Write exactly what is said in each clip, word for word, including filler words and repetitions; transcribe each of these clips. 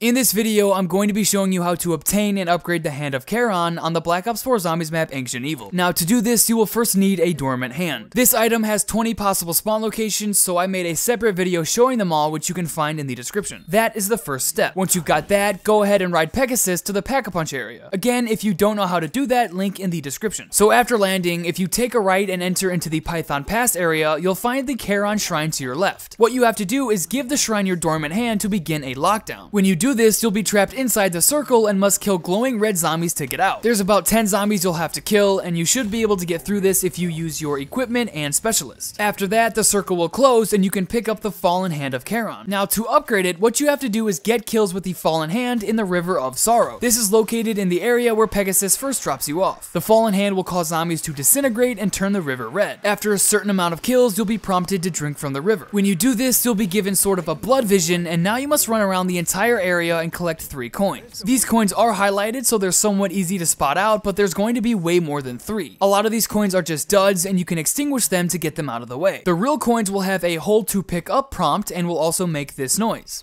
In this video, I'm going to be showing you how to obtain and upgrade the Hand of Charon on the Black Ops four Zombies map Ancient Evil. Now, to do this, you will first need a Dormant Hand. This item has twenty possible spawn locations, so I made a separate video showing them all, which you can find in the description. That is the first step. Once you've got that, go ahead and ride Pegasus to the Pack-a-Punch area. Again, if you don't know how to do that, link in the description. So after landing, if you take a right and enter into the Python Pass area, you'll find the Charon Shrine to your left. What you have to do is give the shrine your Dormant Hand to begin a lockdown. When you do Do this, you'll be trapped inside the circle and must kill glowing red zombies to get out. There's about ten zombies you'll have to kill, and you should be able to get through this if you use your equipment and specialist. After that, the circle will close and you can pick up the Fallen Hand of Charon. Now, to upgrade it, what you have to do is get kills with the Fallen Hand in the River of Sorrow. This is located in the area where Pegasus first drops you off. The Fallen Hand will cause zombies to disintegrate and turn the river red. After a certain amount of kills, you'll be prompted to drink from the river. When you do this, you'll be given sort of a blood vision, and now you must run around the entire area and collect three coins. These coins are highlighted, so they're somewhat easy to spot out, but there's going to be way more than three. A lot of these coins are just duds, and you can extinguish them to get them out of the way. The real coins will have a hold to pick up prompt and will also make this noise.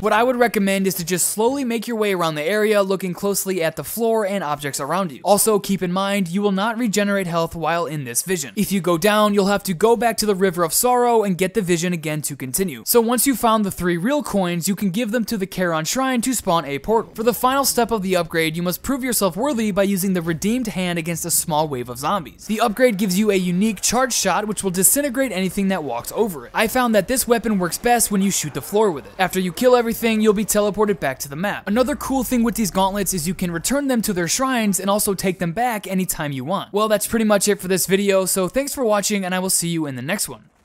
What I would recommend is to just slowly make your way around the area, looking closely at the floor and objects around you. Also, keep in mind, you will not regenerate health while in this vision. If you go down, you'll have to go back to the River of Sorrow and get the vision again to continue. So once you found the three real coins, you can give them to the Charon Shrine to spawn a portal. For the final step of the upgrade, you must prove yourself worthy by using the Redeemed Hand against a small wave of zombies. The upgrade gives you a unique charge shot, which will disintegrate anything that walks over it. I found that this weapon works best when you shoot the floor with it. After you kill everything, Everything, you'll be teleported back to the map. Another cool thing with these gauntlets is you can return them to their shrines and also take them back anytime you want. Well, that's pretty much it for this video, so thanks for watching, and I will see you in the next one.